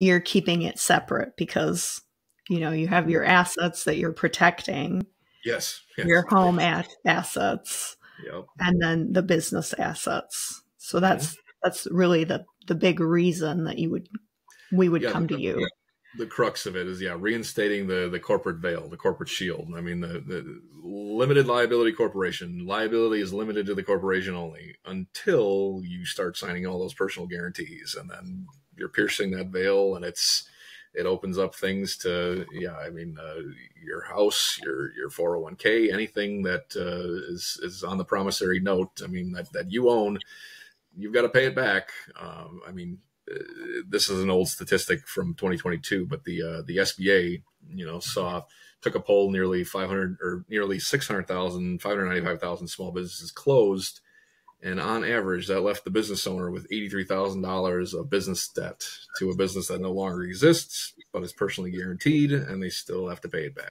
you're keeping it separate because, you know, you have your assets that you're protecting. Yes. Your home assets. Yep. And then the business assets. So that's really the big reason that you would, we would come to you. The crux of it is, reinstating the corporate veil, the corporate shield. I mean, the limited liability corporation. Liability is limited to the corporation only until you start signing all those personal guarantees, and then you're piercing that veil, and it opens up things to, I mean, your house, your 401k, anything that is on the promissory note. I mean, that you own, you've got to pay it back. I mean, this is an old statistic from 2022, but the SBA, took a poll, nearly 600,000, 595,000 small businesses closed. And on average, that left the business owner with $83,000 of business debt to a business that no longer exists, but is personally guaranteed, and they still have to pay it back.